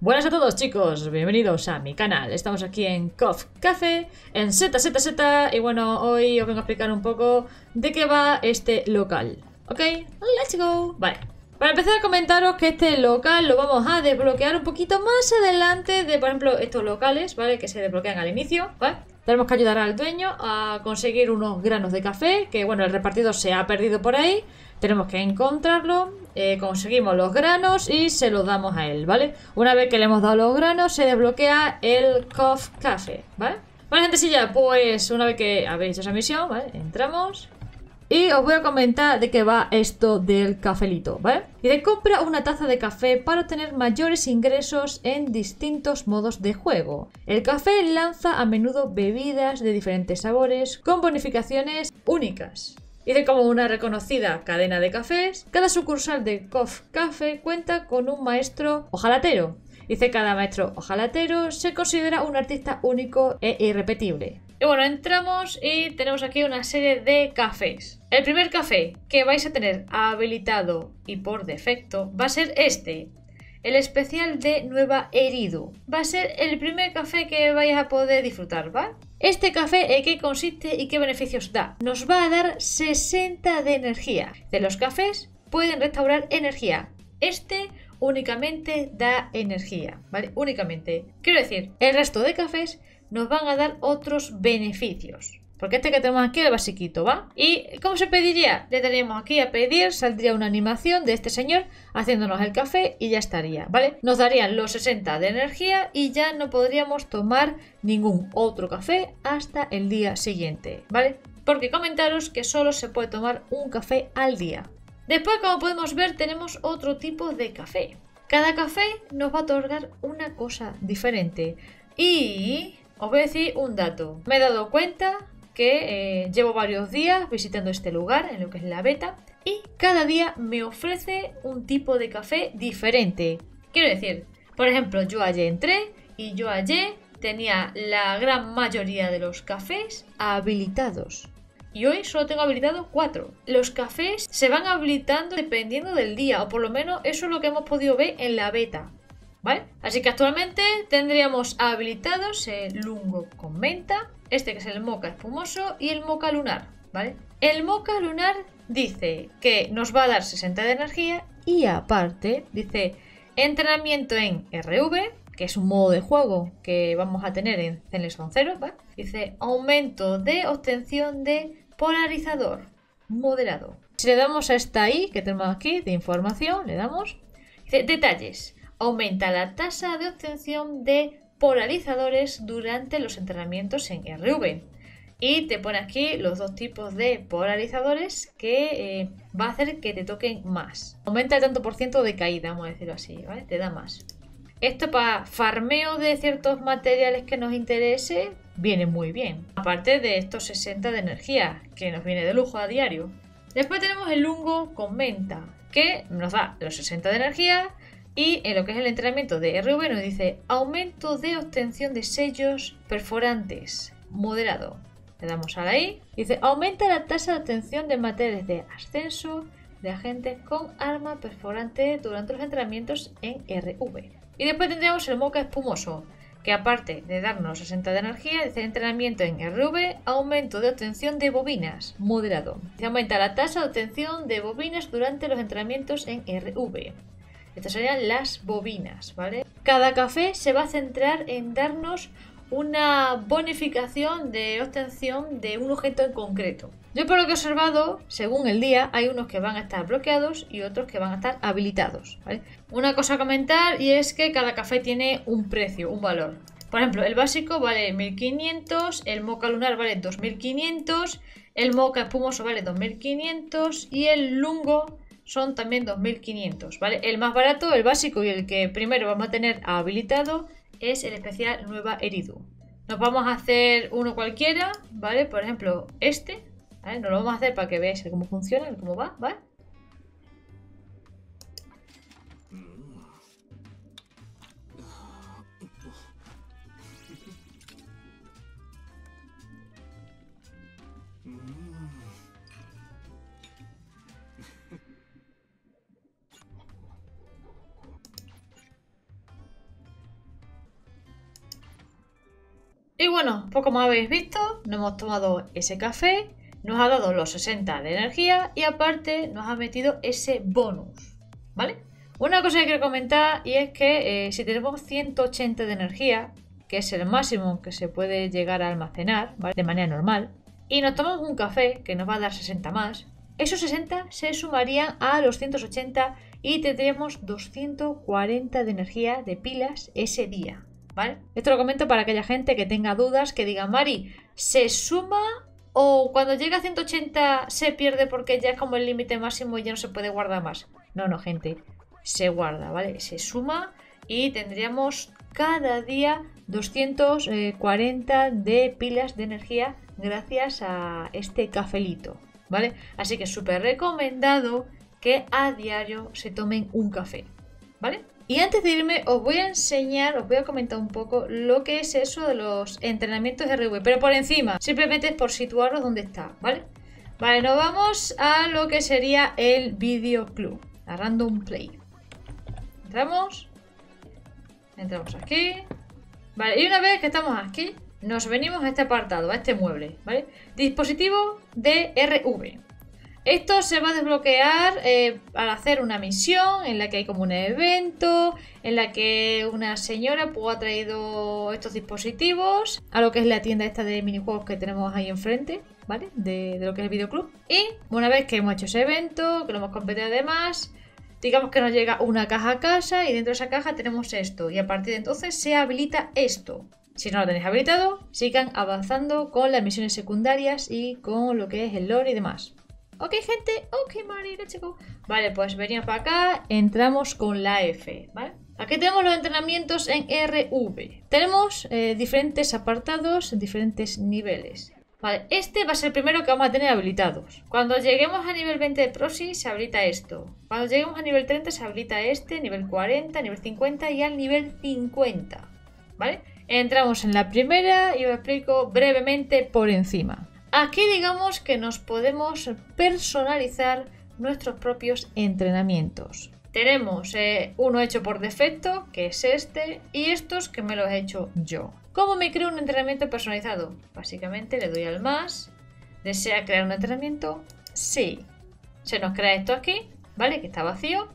Buenas a todos, chicos, bienvenidos a mi canal. Estamos aquí en Coff Cafe, en ZZZ, y bueno, hoy os vengo a explicar un poco de qué va este local. Ok, let's go. Vale, para empezar, comentaros que este local lo vamos a desbloquear un poquito más adelante de, por ejemplo, estos locales, ¿vale? Que se desbloquean al inicio, ¿vale? Tenemos que ayudar al dueño a conseguir unos granos de café, que bueno, el repartidor se ha perdido por ahí. Tenemos que encontrarlo, conseguimos los granos y se los damos a él, ¿vale? Una vez que le hemos dado los granos, se desbloquea el Coff Cafe, ¿vale? Vale, gentecilla, pues una vez que habéis hecho esa misión, ¿vale? Entramos y os voy a comentar de qué va esto del cafelito, ¿vale? Y de compra una taza de café para obtener mayores ingresos en distintos modos de juego. El café lanza a menudo bebidas de diferentes sabores con bonificaciones únicas. Dice, como una reconocida cadena de cafés, cada sucursal de Coff Cafe cuenta con un maestro hojalatero. Dice, cada maestro hojalatero se considera un artista único e irrepetible. Y bueno, entramos y tenemos aquí una serie de cafés. El primer café que vais a tener habilitado y por defecto va a ser este. El especial de New Eridu. Va a ser el primer café que vais a poder disfrutar, ¿va? Este café, ¿en qué consiste y qué beneficios da? Nos va a dar 60 de energía. De los cafés pueden restaurar energía. Este únicamente da energía, ¿vale? Únicamente. Quiero decir, el resto de cafés nos van a dar otros beneficios. Porque este que tenemos aquí es el basiquito, ¿va? ¿Y cómo se pediría? Le daríamos aquí a pedir, saldría una animación de este señor haciéndonos el café y ya estaría, ¿vale? Nos darían los 60 de energía y ya no podríamos tomar ningún otro café hasta el día siguiente, ¿vale? Porque comentaros que solo se puede tomar un café al día. Después, como podemos ver, tenemos otro tipo de café. Cada café nos va a otorgar una cosa diferente. Y os voy a decir un dato. Me he dado cuenta que llevo varios días visitando este lugar, en lo que es la beta, y cada día me ofrece un tipo de café diferente. Quiero decir, por ejemplo, yo ayer entré y yo ayer tenía la gran mayoría de los cafés habilitados. Y hoy solo tengo habilitado 4. Los cafés se van habilitando dependiendo del día, o por lo menos eso es lo que hemos podido ver en la beta, ¿vale? Así que actualmente tendríamos habilitados el lungo con menta, este que es el moca espumoso y el moca lunar, ¿vale? El moca lunar dice que nos va a dar 60 de energía y aparte dice entrenamiento en RV, que es un modo de juego que vamos a tener en Zenless Zone Zero, ¿vale? Dice aumento de obtención de polarizador moderado. Si le damos a esta I que tenemos aquí de información, le damos, dice detalles, aumenta la tasa de obtención de polarizadores durante los entrenamientos en RV. Y te pone aquí los dos tipos de polarizadores que va a hacer que te toquen más. Aumenta el tanto por ciento de caída, vamos a decirlo así, ¿vale? Te da más. Esto para farmeo de ciertos materiales que nos interese viene muy bien. Aparte de estos 60 de energía, que nos viene de lujo a diario. Después tenemos el lungo con menta, que nos da los 60 de energía. Y en lo que es el entrenamiento de RV nos dice aumento de obtención de sellos perforantes moderado. Le damos a la I. Dice aumenta la tasa de obtención de materiales de ascenso de agentes con arma perforante durante los entrenamientos en RV. Y después tendríamos el moca espumoso, que aparte de darnos 60 de energía, dice entrenamiento en RV, aumento de obtención de bobinas moderado. Dice aumenta la tasa de obtención de bobinas durante los entrenamientos en RV. Estas serían las bobinas, ¿vale? Cada café se va a centrar en darnos una bonificación de obtención de un objeto en concreto. Yo por lo que he observado, según el día, hay unos que van a estar bloqueados y otros que van a estar habilitados, ¿vale? Una cosa a comentar y es que cada café tiene un precio, un valor. Por ejemplo, el básico vale 1500, el moca lunar vale 2500, el moca espumoso vale 2500 y el lungo son también 2500, ¿vale? El más barato, el básico y el que primero vamos a tener habilitado es el especial New Eridu. Nos vamos a hacer uno cualquiera, ¿vale? Por ejemplo, este, ¿vale? Nos lo vamos a hacer para que veáis cómo funciona, cómo va, ¿vale? Y bueno, pues como habéis visto, nos hemos tomado ese café, nos ha dado los 60 de energía y aparte nos ha metido ese bonus, ¿vale? Una cosa que quiero comentar y es que si tenemos 180 de energía, que es el máximo que se puede llegar a almacenar, ¿vale?, de manera normal, y nos tomamos un café que nos va a dar 60 más, esos 60 se sumarían a los 180 y tendríamos 240 de energía de pilas ese día, ¿vale? Esto lo comento para aquella gente que tenga dudas, que diga, Mari, ¿se suma o cuando llega a 180 se pierde porque ya es como el límite máximo y ya no se puede guardar más? No, no, gente, se guarda, ¿vale? Se suma y tendríamos cada día 240 de pilas de energía gracias a este cafelito, ¿vale? Así que súper recomendado que a diario se tomen un café, ¿vale? Y antes de irme os voy a enseñar, os voy a comentar un poco lo que es eso de los entrenamientos de RV, pero por encima, simplemente es por situaros donde está, ¿vale? Vale, nos vamos a lo que sería el videoclub, a Random Play. Entramos aquí, vale, y una vez que estamos aquí, nos venimos a este apartado, a este mueble, ¿vale? Dispositivo de RV. Esto se va a desbloquear al hacer una misión en la que hay como un evento, en la que una señora pues, ha traído estos dispositivos a lo que es la tienda esta de minijuegos que tenemos ahí enfrente, ¿vale? De lo que es el videoclub. Y una vez que hemos hecho ese evento, que lo hemos competido además, digamos que nos llega una caja a casa y dentro de esa caja tenemos esto. Y a partir de entonces se habilita esto. Si no lo tenéis habilitado, sigan avanzando con las misiones secundarias y con lo que es el lore y demás. Ok, gente, ok, Mari, let's go. Vale, pues venimos para acá, entramos con la F, ¿vale? Aquí tenemos los entrenamientos en RV. Tenemos diferentes apartados, diferentes niveles. Vale, este va a ser el primero que vamos a tener habilitados. Cuando lleguemos a nivel 20 de Proxy se habilita esto. Cuando lleguemos a nivel 30 se habilita este, nivel 40, nivel 50 y al nivel 50, ¿vale? Entramos en la primera y os explico brevemente por encima. Aquí digamos que nos podemos personalizar nuestros propios entrenamientos. Tenemos uno hecho por defecto, que es este, y estos que me los he hecho yo. ¿Cómo me creo un entrenamiento personalizado? Básicamente le doy al más. ¿Desea crear un entrenamiento? Sí. Se nos crea esto aquí, ¿vale? Que está vacío.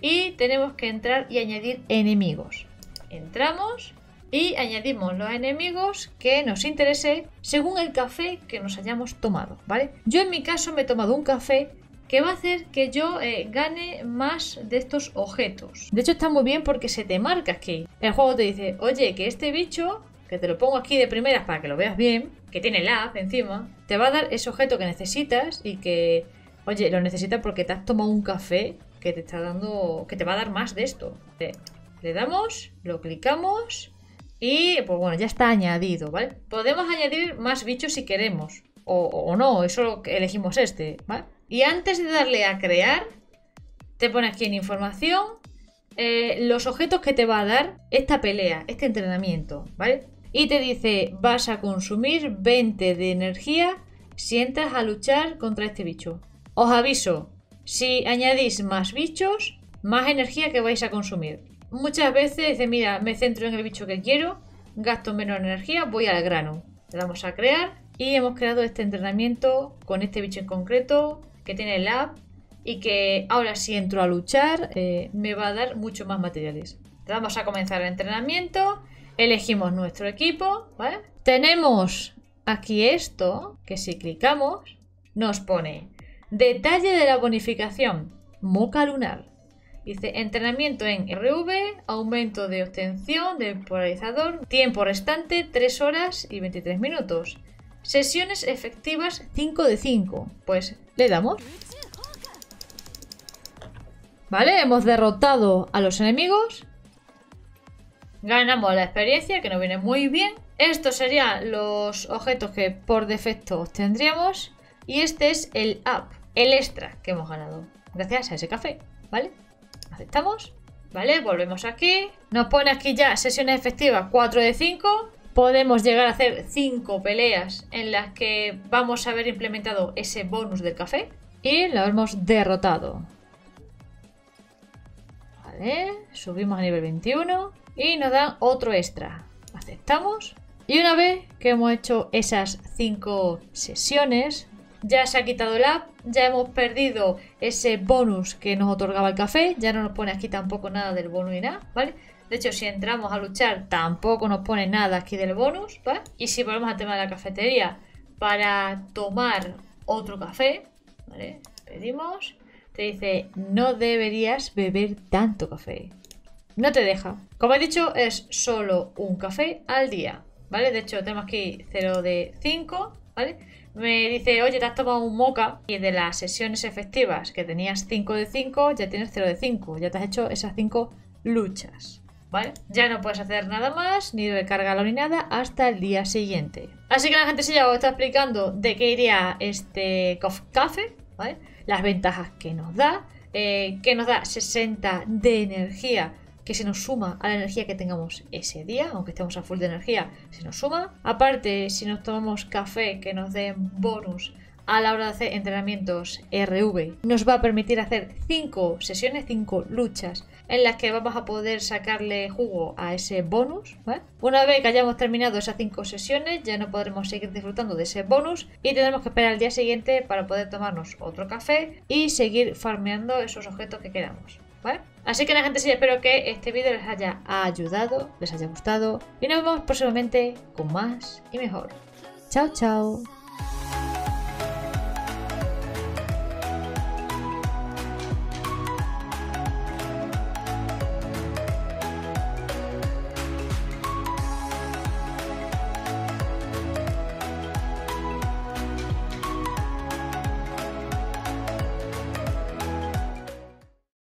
Y tenemos que entrar y añadir enemigos. Entramos. Y añadimos los enemigos que nos interese según el café que nos hayamos tomado, ¿vale? Yo en mi caso me he tomado un café que va a hacer que yo gane más de estos objetos. De hecho está muy bien porque se te marca aquí. El juego te dice, oye, que este bicho, que te lo pongo aquí de primeras para que lo veas bien, que tiene la app encima, te va a dar ese objeto que necesitas y que, oye, lo necesitas porque te has tomado un café que te está dando, que te va a dar más de esto. Le damos, lo clicamos. Y pues bueno, ya está añadido, ¿vale? Podemos añadir más bichos si queremos o no, eso lo que elegimos este, ¿vale? Y antes de darle a crear, te pone aquí en información los objetos que te va a dar esta pelea, este entrenamiento, ¿vale? Y te dice, vas a consumir 20 de energía si entras a luchar contra este bicho. Os aviso, si añadís más bichos, más energía que vais a consumir. Muchas veces dice, mira, me centro en el bicho que quiero, gasto menos energía, voy al grano. Le damos a crear y hemos creado este entrenamiento con este bicho en concreto que tiene el app y que ahora si entro a luchar me va a dar mucho más materiales. Le damos a comenzar el entrenamiento, elegimos nuestro equipo, ¿vale? Tenemos aquí esto que si clicamos nos pone detalle de la bonificación, moca lunar. Dice entrenamiento en RV, aumento de obtención del polarizador, tiempo restante 3 horas y 23 minutos. Sesiones efectivas 5 de 5. Pues le damos. Vale, hemos derrotado a los enemigos. Ganamos la experiencia, que nos viene muy bien. Estos serían los objetos que por defecto obtendríamos. Y este es el app, el extra que hemos ganado gracias a ese café, ¿vale? Aceptamos, ¿vale? Volvemos aquí. Nos pone aquí ya sesiones efectivas 4 de 5. Podemos llegar a hacer 5 peleas en las que vamos a haber implementado ese bonus del café. Y lo hemos derrotado. Vale, subimos a nivel 21. Y nos dan otro extra. Aceptamos. Y una vez que hemos hecho esas 5 sesiones, ya se ha quitado el app, ya hemos perdido ese bonus que nos otorgaba el café, ya no nos pone aquí tampoco nada del bonus ni nada, ¿vale? De hecho, si entramos a luchar tampoco nos pone nada aquí del bonus, ¿vale? Y si volvemos al tema de la cafetería, para tomar otro café, ¿vale? Pedimos, te dice, no deberías beber tanto café. No te deja. Como he dicho, es solo un café al día, ¿vale? De hecho, tenemos aquí 0 de 5, ¿vale? Me dice, oye, te has tomado un moca y de las sesiones efectivas que tenías 5 de 5, ya tienes 0 de 5. Ya te has hecho esas 5 luchas, ¿vale? Ya no puedes hacer nada más, ni recargarlo ni nada, hasta el día siguiente. Así que la gente, si ya os está explicando de qué iría este Coff Cafe, ¿vale? Las ventajas que nos da 60 de energía, que se nos suma a la energía que tengamos ese día, aunque estemos a full de energía, se nos suma. Aparte, si nos tomamos café, que nos den bonus a la hora de hacer entrenamientos RV, nos va a permitir hacer 5 sesiones, 5 luchas, en las que vamos a poder sacarle jugo a ese bonus, ¿vale? Una vez que hayamos terminado esas 5 sesiones, ya no podremos seguir disfrutando de ese bonus y tendremos que esperar al día siguiente para poder tomarnos otro café y seguir farmeando esos objetos que queramos, ¿vale? Así que la gente, sí, espero que este vídeo les haya ayudado, les haya gustado y nos vemos próximamente con más y mejor. Chao, chao.